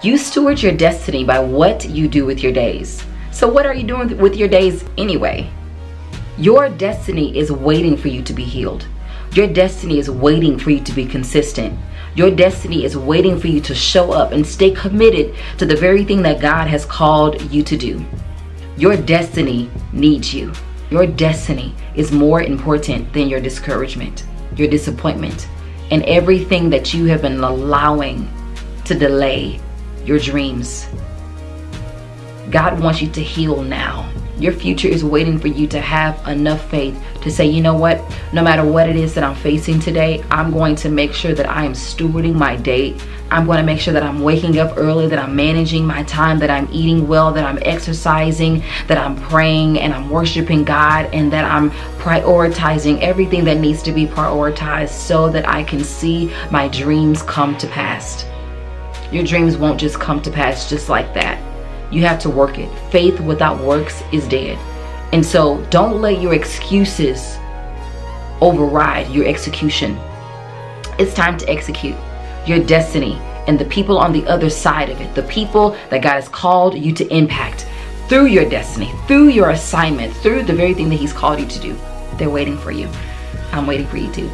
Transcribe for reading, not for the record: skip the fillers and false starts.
You steward your destiny by what you do with your days. So what are you doing with your days anyway? Your destiny is waiting for you to be healed. Your destiny is waiting for you to be consistent. Your destiny is waiting for you to show up and stay committed to the very thing that God has called you to do. Your destiny needs you. Your destiny is more important than your discouragement, your disappointment, and everything that you have been allowing to delay your dreams. God wants you to heal now. Your future is waiting for you to have enough faith to say, you know what, no matter what it is that I'm facing today, I'm going to make sure that I am stewarding my day. I'm going to make sure that I'm waking up early, that I'm managing my time, that I'm eating well, that I'm exercising, that I'm praying and I'm worshiping God, and that I'm prioritizing everything that needs to be prioritized so that I can see my dreams come to pass. Your dreams won't just come to pass just like that. You have to work it. Faith without works is dead. And so don't let your excuses override your execution. It's time to execute your destiny and the people on the other side of it, the people that God has called you to impact through your destiny, through your assignment, through the very thing that He's called you to do. They're waiting for you. I'm waiting for you too.